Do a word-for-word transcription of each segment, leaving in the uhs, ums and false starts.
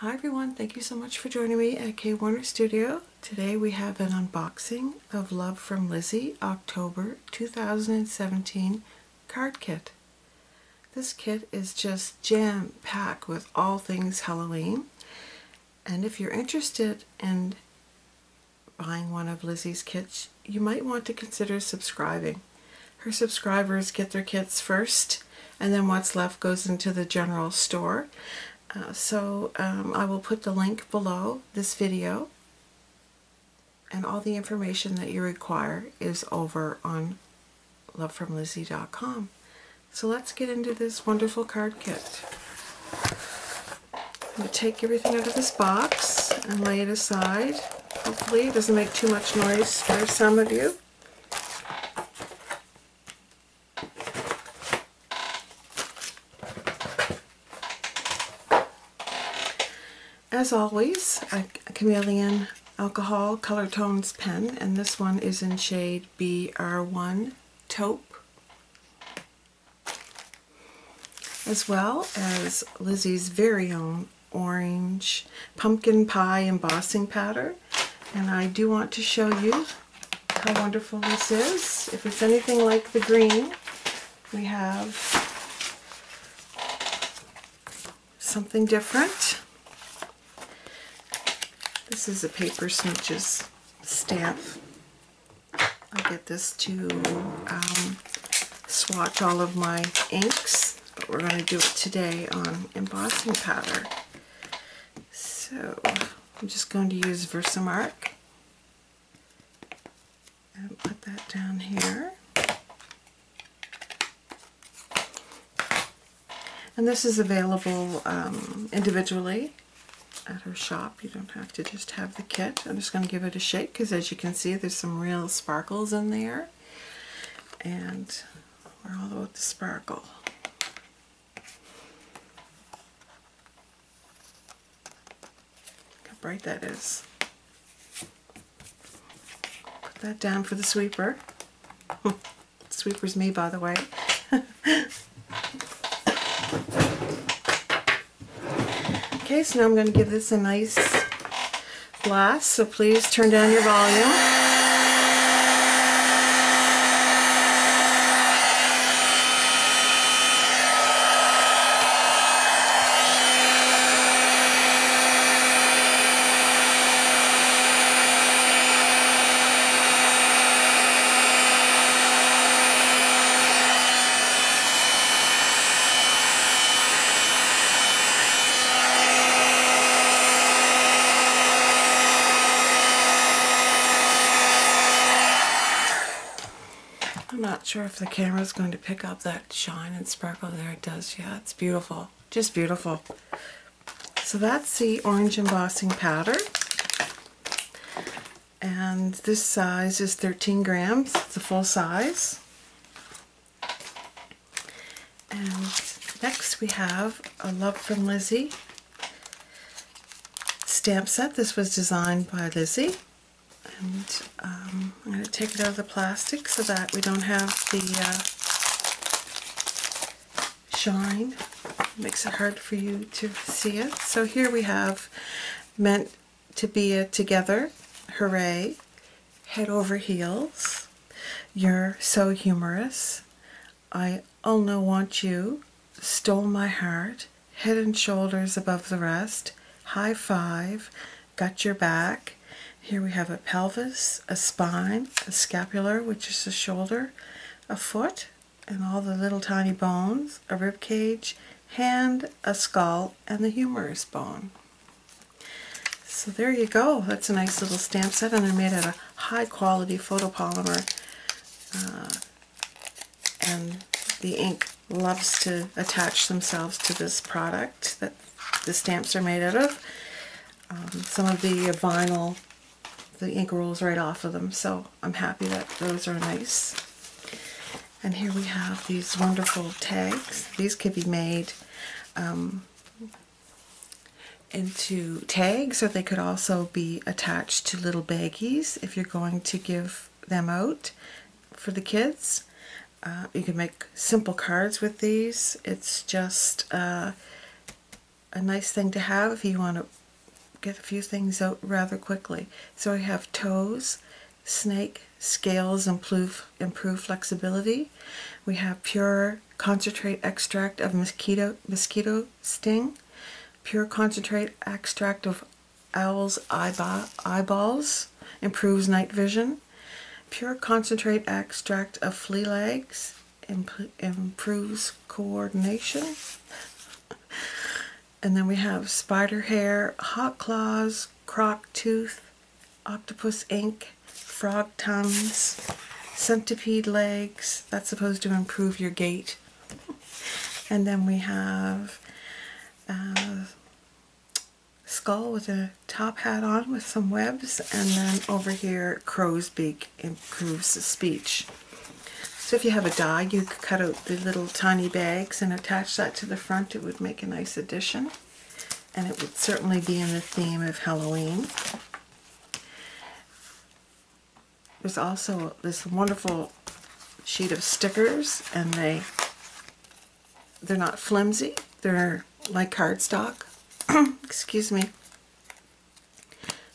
Hi everyone, thank you so much for joining me at K Warner Studio. Today we have an unboxing of Love From Lizi October two thousand seventeen card kit. This kit is just jam-packed with all things Halloween, and if you're interested in buying one of Lizi's kits, you might want to consider subscribing. Her subscribers get their kits first, and then what's left goes into the general store. Uh, so um, I will put the link below this video, and all the information that you require is over on love from lizi dot com. So let's get into this wonderful card kit. I'm going to take everything out of this box and lay it aside. Hopefully it doesn't make too much noise for some of you. As always, a Chameleon alcohol color tones pen, and this one is in shade B R one Taupe, as well as Lizi's very own orange pumpkin pie embossing powder. And I do want to show you how wonderful this is. If it's anything like the green, we have something different. This is a Paper Smooches stamp. I'll get this to um, swatch all of my inks, but we're going to do it today on embossing powder. So I'm just going to use Versamark and put that down here. And this is available um, individually at her shop. You don't have to just have the kit. I'm just going to give it a shake because, as you can see, there's some real sparkles in there, and we're all about the sparkle. Look how bright that is. Put that down for the sweeper. The sweeper's me, by the way. Okay, so now I'm going to give this a nice blast, so please turn down your volume. I'm not sure if the camera's going to pick up that shine and sparkle. There it does. Yeah, it's beautiful. Just beautiful. So that's the orange embossing powder. And this size is thirteen grams. It's a full size. And next we have a Love From Lizi stamp set. This was designed by Lizi. And um, I'm going to take it out of the plastic so that we don't have the uh, shine. It makes it hard for you to see it. So here we have Meant to Be It Together, Hooray, Head Over Heels, You're So Humorous, I All Know Want You, Stole My Heart, Head and Shoulders Above the Rest, High Five, Got Your Back. Here we have a pelvis, a spine, a scapular, which is the shoulder, a foot, and all the little tiny bones, a rib cage, hand, a skull, and the humerus bone. So there you go. That's a nice little stamp set, and they're made out of high-quality photopolymer. Uh, and the ink loves to attach themselves to this product that the stamps are made out of. Um, some of the uh, vinyl, the ink rolls right off of them, so I'm happy that those are nice. And here we have these wonderful tags. These could be made um, into tags, or they could also be attached to little baggies if you're going to give them out for the kids. Uh, you can make simple cards with these. It's just uh, a nice thing to have if you want to get a few things out rather quickly. So I have toes, snake, scales, improve, improve flexibility. We have pure concentrate extract of mosquito, mosquito sting, pure concentrate extract of owl's eyeball, eyeballs, improves night vision, pure concentrate extract of flea legs, imp- improves coordination. And then we have spider hair, hot claws, croc tooth, octopus ink, frog tongues, centipede legs. That's supposed to improve your gait. And then we have a skull with a top hat on with some webs. And then over here, crow's beak improves the speech. So if you have a die, you could cut out the little tiny bags and attach that to the front. It would make a nice addition, and it would certainly be in the theme of Halloween. There's also this wonderful sheet of stickers, and they, they're not flimsy. They're like cardstock. Excuse me.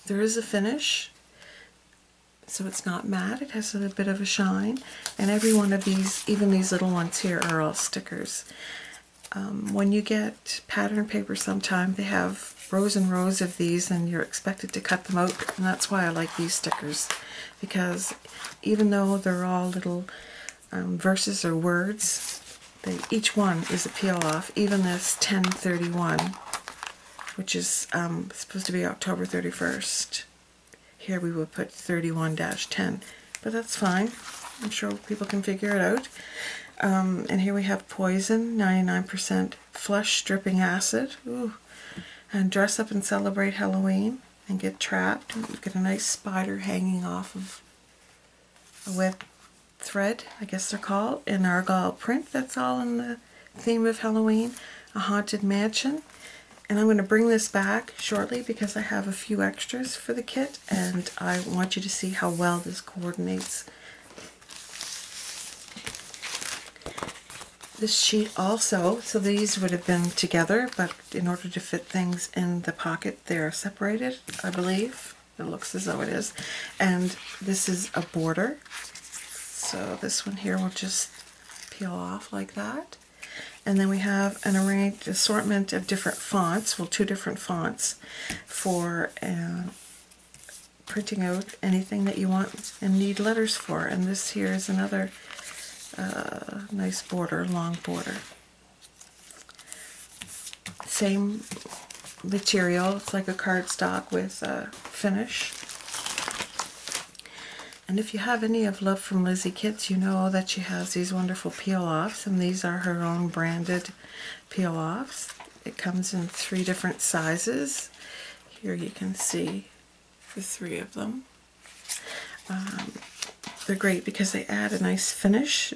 There is a finish. So it's not matte, it has a little bit of a shine, and every one of these, even these little ones here, are all stickers. Um, when you get pattern paper sometime, they have rows and rows of these, and you're expected to cut them out, and that's why I like these stickers, because even though they're all little um, verses or words, they, each one is a peel-off, even this ten thirty-one, which is um, supposed to be October thirty-first. Here we would put thirty-one dash ten, but that's fine. I'm sure people can figure it out. Um, and here we have poison, ninety-nine percent flush stripping acid. Ooh. And dress up and celebrate Halloween and get trapped. You've got a nice spider hanging off of a web thread, I guess they're called, in argyle print. That's all in the theme of Halloween. A haunted mansion. And I'm going to bring this back shortly because I have a few extras for the kit, and I want you to see how well this coordinates. This sheet also, so these would have been together, but in order to fit things in the pocket, they're separated, I believe. It looks as though it is. And this is a border. So this one here will just peel off like that. And then we have an arranged assortment of different fonts, well, two different fonts, for uh, printing out anything that you want and need letters for. And this here is another uh, nice border, long border. Same material, it's like a cardstock with a finish. And if you have any of Love From Lizi kits, you know that she has these wonderful peel-offs, and these are her own branded peel-offs. It comes in three different sizes. Here you can see the three of them. Um, they're great because they add a nice finish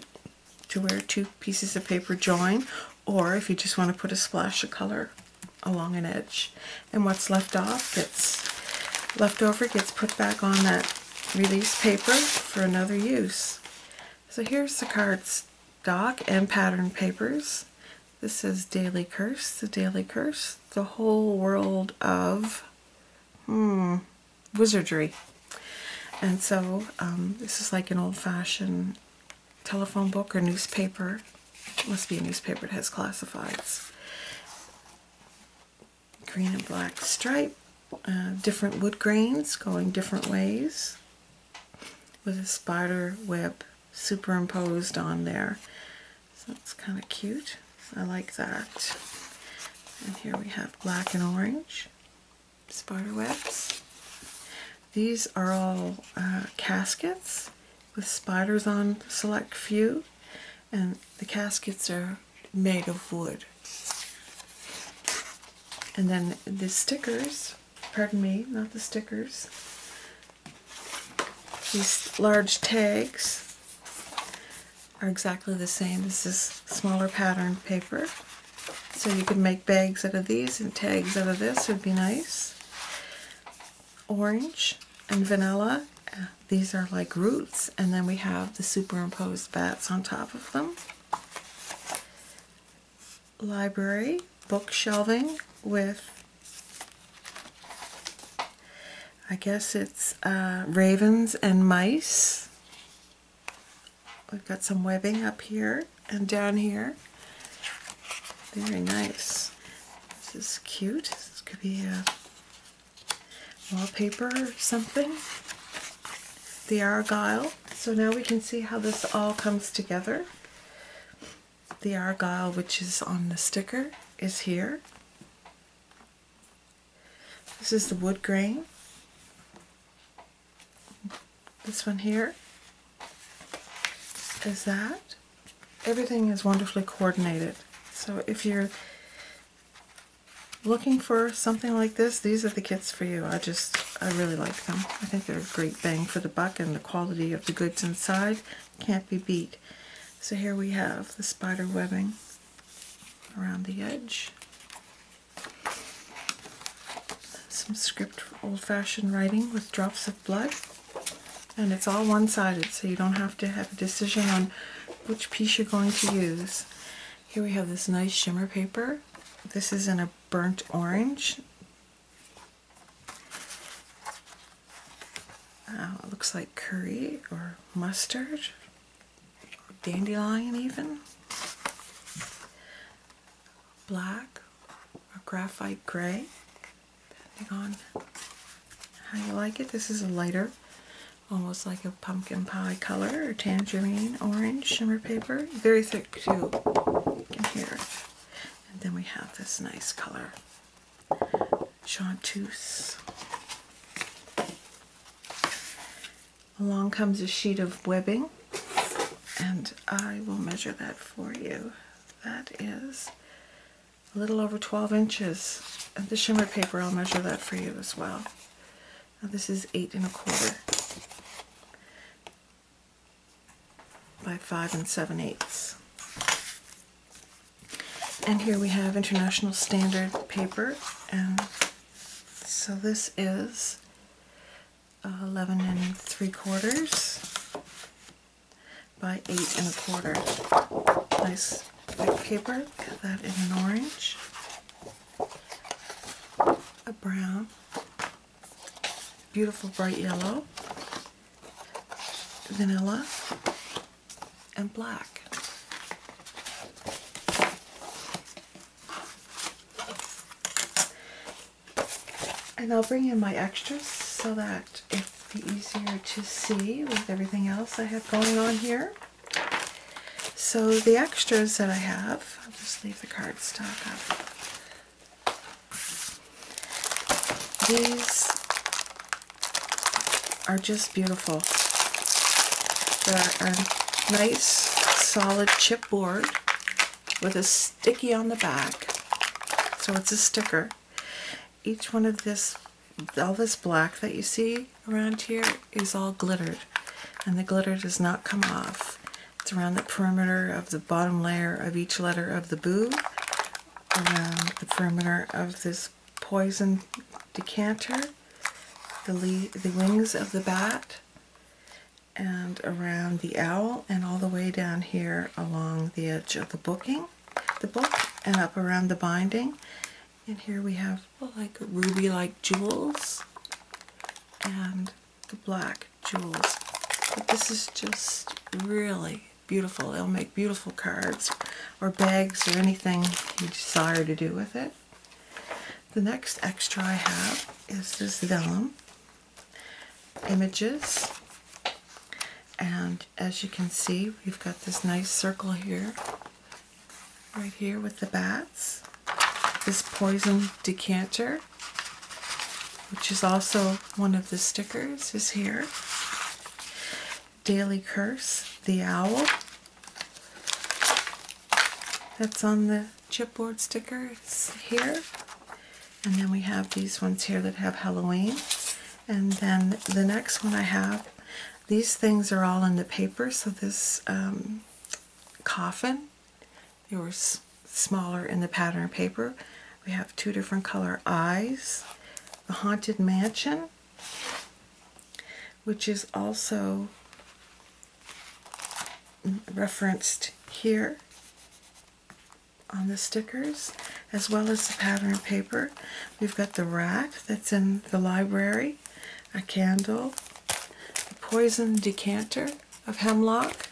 to where two pieces of paper join, or if you just want to put a splash of color along an edge. And what's left off gets left over gets put back on that release paper for another use. So here's the cardstock and pattern papers. This is Daily Curse, the Daily Curse, the whole world of hmm, wizardry. And so um, this is like an old-fashioned telephone book or newspaper. It must be a newspaper, it has classifieds. Green and black stripe, uh, different wood grains going different ways, with a spider web superimposed on there. So it's kind of cute. I like that. And here we have black and orange spider webs. These are all uh, caskets with spiders on select few, and the caskets are made of wood. And then the stickers, pardon me, not the stickers, these large tags are exactly the same. This is smaller pattern paper. So you could make bags out of these and tags out of this would be nice. Orange and vanilla. These are like roots, and then we have the superimposed bats on top of them. Library, book shelving, with, I guess it's uh, ravens and mice. We've got some webbing up here and down here. Very nice. This is cute. This could be a wallpaper or something. The Argyle. So now we can see how this all comes together. The Argyle, which is on the sticker, is here. This is the wood grain. This one here is that. Everything is wonderfully coordinated. So if you're looking for something like this, these are the kits for you. I just, I really like them. I think they're a great bang for the buck, and the quality of the goods inside can't be beat. So here we have the spider webbing around the edge. Some script, old-fashioned writing with drops of blood. And it's all one-sided, so you don't have to have a decision on which piece you're going to use. Here we have this nice shimmer paper. This is in a burnt orange. Uh, it looks like curry or mustard, or dandelion even. Black or graphite gray, depending on how you like it. This is a lighter, almost like a pumpkin pie color or tangerine orange shimmer paper. Very thick too, you can hear it. And then we have this nice color, Chanteuse. Along comes a sheet of webbing, and I will measure that for you. That is a little over twelve inches. And the shimmer paper, I'll measure that for you as well. Now this is eight and a quarter by five and seven eighths. And here we have International Standard paper, and so this is eleven and three quarters by eight and a quarter. Nice thick paper. Got that in an orange, a brown, beautiful bright yellow, vanilla, and black. And I'll bring in my extras so that it's easier to see with everything else I have going on here. So the extras that I have, I'll just leave the cardstock up. These are just beautiful. There are nice solid chipboard with a sticky on the back, so it's a sticker. Each one of this, all this black that you see around here is all glittered, and the glitter does not come off. It's around the perimeter of the bottom layer of each letter of the boo, around the perimeter of this poison decanter, the, le the wings of the bat, and around the owl, and all the way down here along the edge of the booking, the book, and up around the binding. And here we have like ruby-like jewels and the black jewels. But this is just really beautiful. It'll make beautiful cards or bags or anything you desire to do with it. The next extra I have is this vellum images. And as you can see, we've got this nice circle here, right here with the bats, this poison decanter, which is also one of the stickers, is here, Daily Curse, the owl, that's on the chipboard sticker, it's here, and then we have these ones here that have Halloween, and then the next one I have. These things are all in the paper, so this um, coffin, they were s smaller in the pattern paper. We have two different color eyes, the Haunted Mansion, which is also referenced here, on the stickers, as well as the pattern paper. We've got the rack that's in the library, a candle, a poison decanter of hemlock,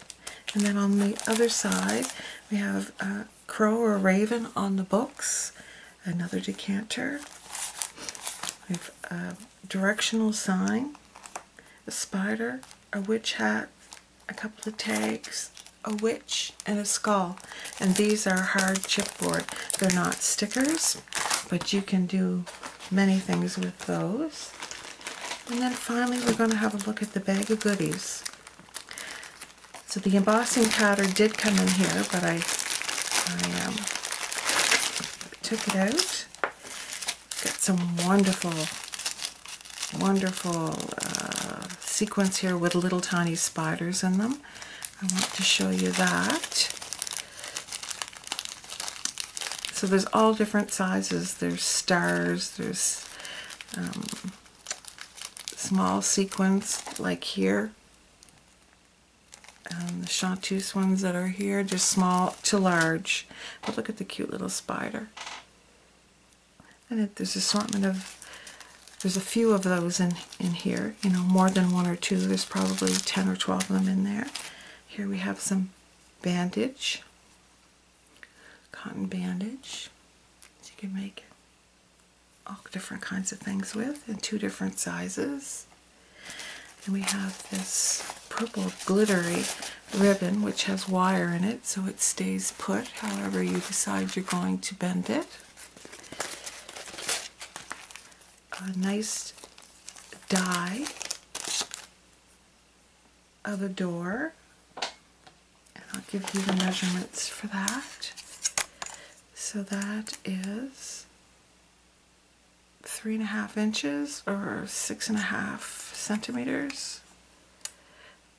and then on the other side we have a crow or a raven on the books, another decanter, we have a directional sign, a spider, a witch hat, a couple of tags, a witch, and a skull. And these are hard chipboard. They're not stickers, but you can do many things with those. And then finally we're going to have a look at the bag of goodies. So the embossing powder did come in here, but I, I um, took it out. Got some wonderful, wonderful uh, sequins here with little tiny spiders in them. I want to show you that. So there's all different sizes. There's stars, there's um, small sequins like here, and the chanteuse ones that are here, just small to large. But look at the cute little spider. And it, there's assortment of, there's a few of those in, in here, you know, more than one or two. There's probably ten or twelve of them in there. Here we have some bandage, cotton bandage, so you can make all different kinds of things with, in two different sizes. And we have this purple glittery ribbon which has wire in it, so it stays put however you decide you're going to bend it. A nice die of a door. I'll give you the measurements for that. So that is three and a half inches or six and a half centimeters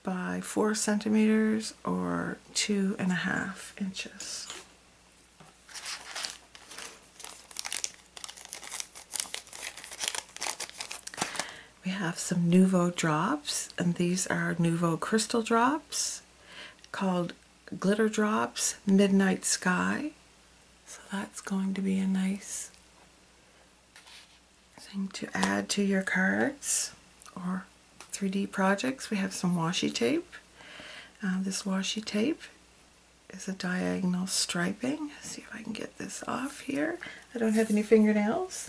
by four centimeters or two and a half inches. We have some Nuvo drops, and these are Nuvo crystal drops called Glitter Drops Midnight Sky. So that's going to be a nice thing to add to your cards or three D projects. We have some washi tape. Uh, this washi tape is a diagonal striping. Let's see if I can get this off here. I don't have any fingernails.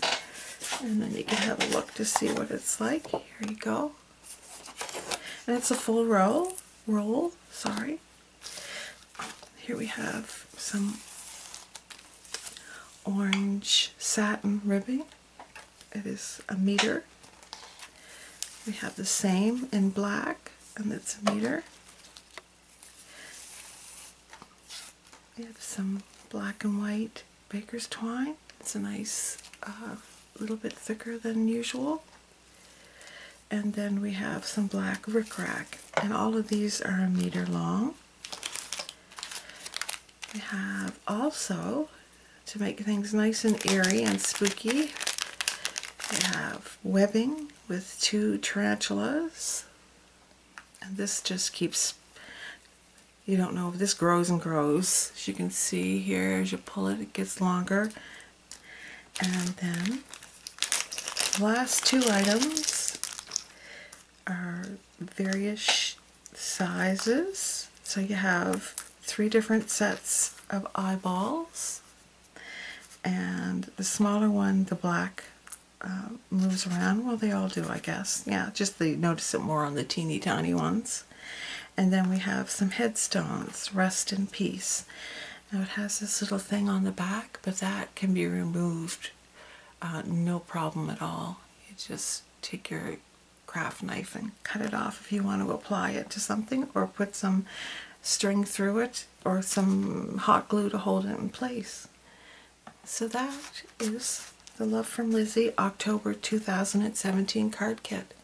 And then you can have a look to see what it's like. Here you go. And it's a full roll. Roll, sorry. Here we have some orange satin ribbing. It is a meter. We have the same in black, and it's a meter. We have some black and white baker's twine. It's a nice, uh, little bit thicker than usual. And then we have some black rickrack, and all of these are a meter long. We have also, to make things nice and eerie and spooky, we have webbing with two tarantulas. And this just keeps, you don't know, this grows and grows. As you can see here, as you pull it, it gets longer. And then the last two items are various sizes. So you have three different sets of eyeballs, and the smaller one, the black, uh, moves around. Well, they all do, I guess. Yeah, just they notice it more on the teeny tiny ones. And then we have some headstones, rest in peace. Now it has this little thing on the back, but that can be removed, uh, no problem at all. You just take your craft knife and cut it off if you want to apply it to something, or put some string through it or some hot glue to hold it in place. So that is the Love From Lizi October two thousand seventeen card kit.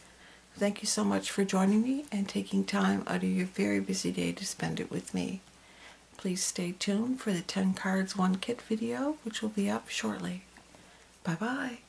Thank you so much for joining me and taking time out of your very busy day to spend it with me. Please stay tuned for the ten cards one kit video, which will be up shortly. Bye bye.